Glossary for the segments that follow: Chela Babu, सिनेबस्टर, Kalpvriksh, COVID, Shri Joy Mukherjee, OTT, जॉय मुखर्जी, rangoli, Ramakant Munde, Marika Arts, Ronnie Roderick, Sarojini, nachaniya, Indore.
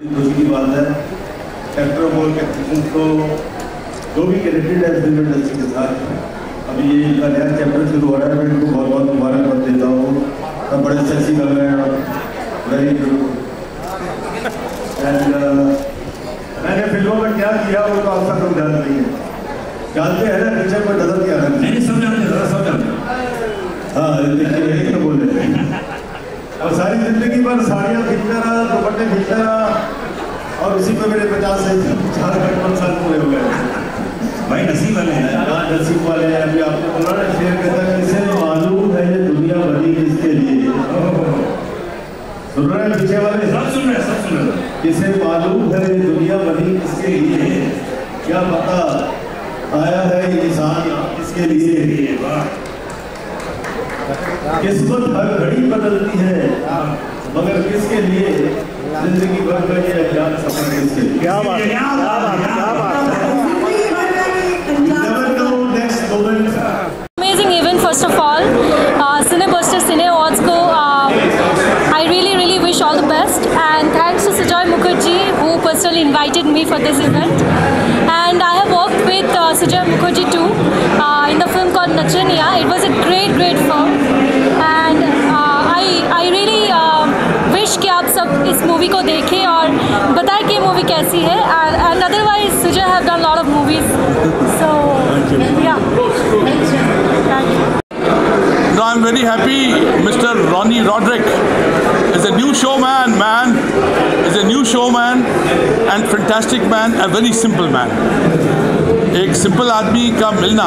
खुशी की बात है एक्टर बोल के उनको जो भी क्रेडिट है फिल्म इंडस्ट्री के साथ। अभी ये इनका नया चैप्टर शुरू हो रहा है, मैं इनको बहुत बहुत मुबारकबाद देता हूँ। सब बड़े सेक्सी कर रहे हैं, वेरी गुड। एंड मैंने फिल्मों में क्या किया वो तो आप सब ध्यान नहीं है, जानते हैं ना, पिक्चर पर नजर क्या है नहीं सब जानते। हाँ देखिए तो बोल रहे हैं और सारी जिंदगी पर साड़ियाँ खींचता रहा, दुपट्टे खींचता रहा और उसी पे मेरे 50 से 55 साल पूरे हो गए। भाई नसीब वाले हैं, नसीब वाले हैं। अभी आपको बोला शेयर करता है, किसे मालूम है ये दुनिया बनी किसके लिए। सुन रहे हैं पीछे वाले, सब सुन रहे। किसे मालूम है ये दुनिया बनी किसके लिए, क्या पता आया है इंसान किसके लिए। किस्मत हर घड़ी बदलती है मगर किसके लिए जिंदगी भर का ये याद सफर किसके लिए। क्या बात है, क्या बात है। Amazing event. First of all सिनेबस्टर cine awards को I really wish all the best and thanks to Shri जॉय मुखर्जी who personally invited me for this event and I have worked with Shri जॉय मुखर्जी too in the film called Nachaniya. It was a great film and I really wish कि आप सब इस movie को देखें और बताएं कि movie कैसी है। and otherwise Suja have done lot of movies so yeah thank you. So I'm very happy Mr. Ronnie Roderick is a new showman, and fantastic man, a very simple man. एक simple आदमी का मिलना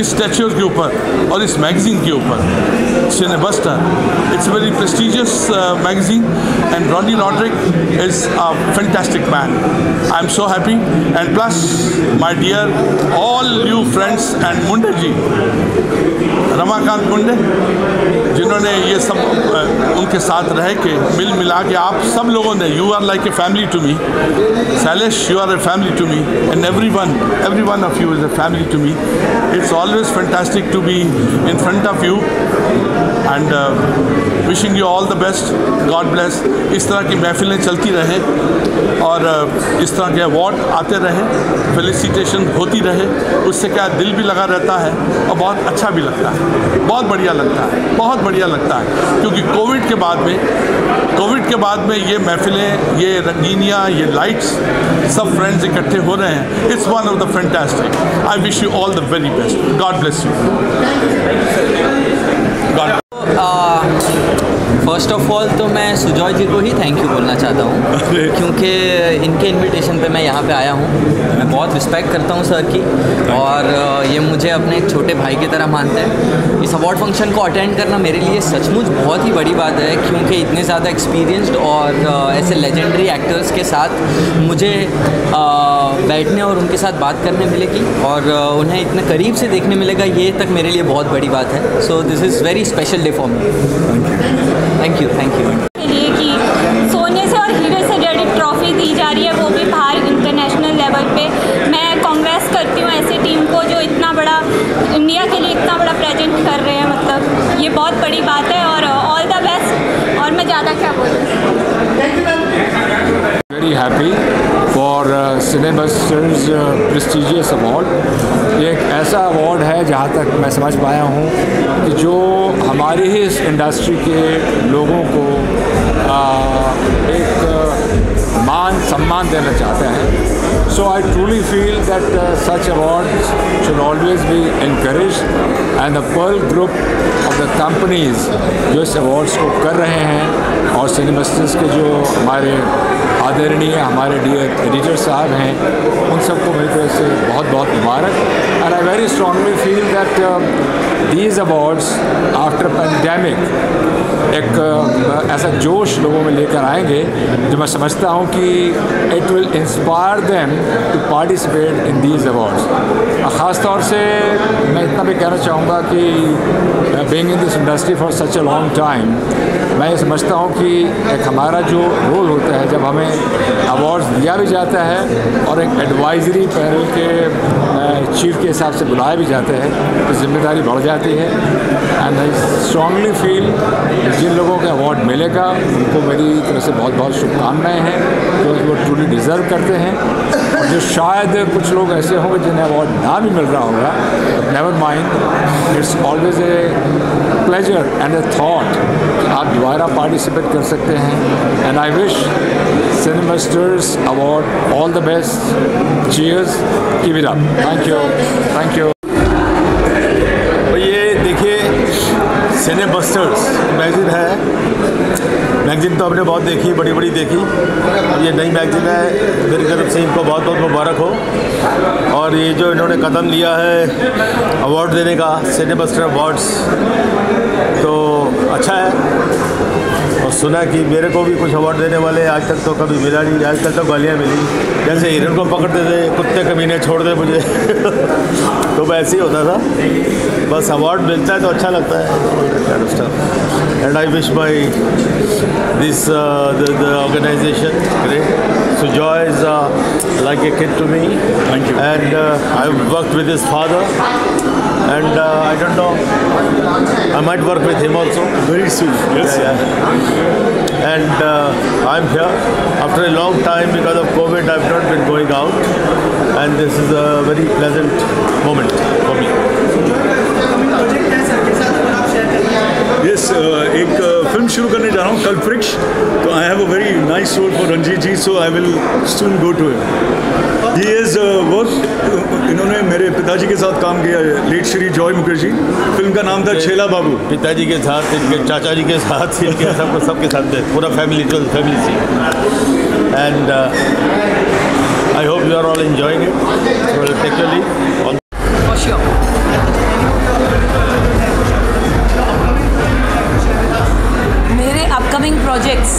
इस स्टैच्यूर के ऊपर और इस magazine के ऊपर सिनेबस्टर, it's very prestigious magazine and Ronnie Lodrick is a fantastic man. I am so happy and plus my dear all you friends and Munde ji, Ramakant Munde, जिन्होंने ये सब उनके साथ रह के मिल मिला के आप सब लोगों ने, you are like a family to me Shailesh, you are a family to me and every one of you is a family to me. It's always fantastic to be in front of you and wishing you all the best. God bless. Is tarah ki mehfilein chalti rahe aur is tarah ke award aate rahe, felicitation hoti rahe, usse kya dil bhi laga rehta hai aur bahut acha bhi lagta hai, बहुत बढ़िया लगता है क्योंकि Covid के बाद में ये महफिलें, ये रंगीनियाँ, ये लाइट्स, सब फ्रेंड्स इकट्ठे हो रहे हैं। It's one of the fantastic. I wish you all the very best. God bless you. First of all तो मैं सुजॉय जी को ही थैंक यू बोलना चाहता हूँ क्योंकि इनके इनविटेशन पे मैं यहाँ पे आया हूँ। मैं बहुत रिस्पेक्ट करता हूँ सर की और ये मुझे अपने छोटे भाई की तरह मानते हैं। इस अवार्ड फंक्शन को अटेंड करना मेरे लिए सचमुच बहुत ही बड़ी बात है क्योंकि इतने ज़्यादा एक्सपीरियंस्ड और ऐसे लेजेंडरी एक्टर्स के साथ मुझे बैठने और उनके साथ बात करने मिलेगी और उन्हें इतने करीब से देखने मिलेगा, ये तक मेरे लिए बहुत बड़ी बात है। So this is very special day for me. Thank you. लिए कि सोने से और हीरे से रिलेटेड ट्रॉफी दी जा रही है, वो भी बाहर इंटरनेशनल लेवल पे। मैं कांग्रेस करती हूँ ऐसी टीम को जो इतना बड़ा इंडिया के लिए इतना बड़ा प्रेजेंट कर रहे हैं, मतलब ये बहुत बड़ी बात है और ऑल द बेस्ट। और मैं ज़्यादा क्या बोलूँ। Very happy for Cinebusters prestigious award. ये एक ऐसा अवार्ड है जहाँ तक मैं समझ पाया हूँ कि जो हमारी ही इस इंडस्ट्री के लोगों को एक मान सम्मान देना चाहते हैं। So I truly feel that such awards should always be encouraged and the Perl group of the companies जो इस अवार्ड्स को कर रहे हैं और सिनेबस्टर्स के जो हमारे आदरणीय हमारे डियर एडिटर साहब हैं, उन सबको मेरी तरफ से बहुत मुबारक। And I very strongly feel that these awards after pandemic एक ऐसा जोश लोगों में लेकर आएंगे जो मैं समझता हूँ कि it will inspire them to participate in these awards. ख़ास तौर से मैं इतना भी कहना चाहूँगा कि being in this industry for such a long time, मैं समझता हूँ कि एक हमारा जो रोल होता है जब हमें अवार्ड्स दिया भी जाता है और एक एडवाइजरी पैनल के चीफ के हिसाब से बुलाया भी जाता है तो जिम्मेदारी बढ़ जाती है। जाती है एंड आई स्ट्रांगली फील जिन लोगों को अवार्ड मिलेगा उनको मेरी तरफ से बहुत बहुत शुभकामनाएँ हैं क्योंकि वो ट्रूली डिज़र्व करते हैं। और जो शायद कुछ लोग ऐसे होंगे जिन्हें अवार्ड ना भी मिल रहा होगा, never mind, it's always a pleasure and a thought आप दोबारा पार्टिसिपेट कर सकते हैं। And I wish Cinebusters award all the best. Cheers, keep it up. Thank you, thank you. ये देखिए सिनेबस्टर्स मैगजीन है, मैगजीन तो हमने बहुत देखी, बड़ी बड़ी देखी, ये नई मैगजीन है, मेरी तरफ से इनको बहुत बहुत मुबारक हो। और ये जो इन्होंने कदम लिया है अवार्ड देने का, सिनेबस्टर अवार्ड्स, तो अच्छा है। और सुना कि मेरे को भी कुछ अवार्ड देने वाले आज तक तो कभी मिला नहीं, आज तक तो गालियाँ मिली, जैसे हिरन को पकड़ते थे, कुत्ते कमीने छोड़ दे मुझे तो वैसे ही होता था, बस अवार्ड मिलता है तो अच्छा लगता है। And I wish my this organisation great. So Joy is like a kid to me. Thank you. And I've worked with his father. And I don't know, I might work with him also very soon. Yes. Yeah. And I'm here after a long time because of COVID. I've not been going out, and this is a very pleasant moment for me. Yes, ek film shuru karne ja raha hu, Kalpvriksh. So I have a very nice role for Ranjit ji, so I will soon go to him. He has worked, इन्होंने मेरे पिताजी के साथ काम किया है, late Shri जॉय मुखर्जी। Film का नाम था छेला बाबू। पिताजी के साथ, इनके चाचा जी के साथ, इनके सबको सबके साथ थे, पूरा फैमिली, टोटल फैमिली थी। And I hope you are all enjoying it actually. मेरे upcoming projects,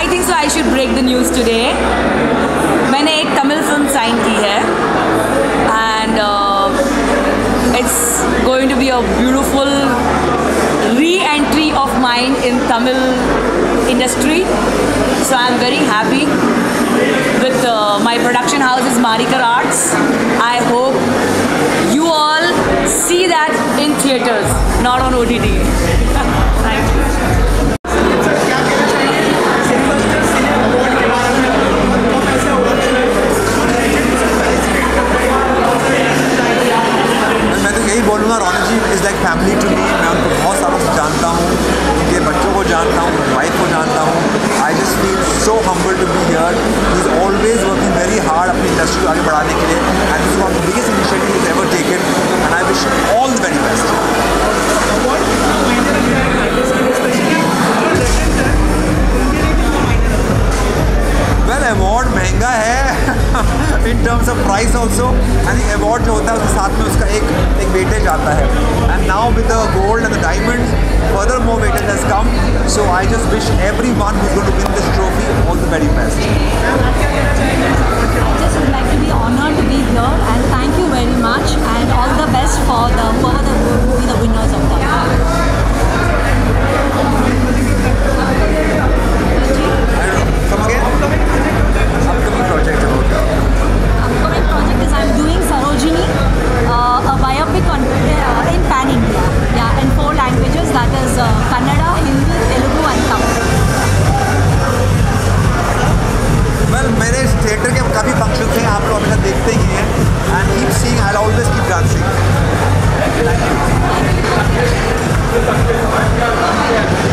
I think so I should break the news today. मैंने एक तमिल फिल्म साइन की है and it's going to be a beautiful re-entry of mine in Tamil industry. So I'm very happy with my production house is Marika Arts. I hope you all see that in theaters, not on OTT. Thank you. Family to me, मैं उनको बहुत सालों से जानता हूँ, उनके बच्चों को जानता हूँ, वाइफ को जानता हूँ। I just feel so humble to be here. He is always working very hard अपनी इंडस्ट्री को आगे बढ़ाने के लिए and this is one of the biggest initiative is ever taken and I wish all the very best. Well, award महंगा है in terms of price also, and award जो होता है उसके साथ में उसका एक वेटेज आता है। And now with the gold and the diamonds further more weightage has come, so I just wish every one who is going to win this trophy all the very best. I just would like to be honoured to be here and thank you very much and all the best for the winners of the upcoming project is I'm doing Sarojini, a biopic on in Pan India, yeah, in 4 languages, that is Kannada, Hindi, Telugu and Tamil. Well, मेरे theatre के काफ़ी function थे, आप लोग हमेशा देखते ही हैं and keep seeing, I'll always keep dancing.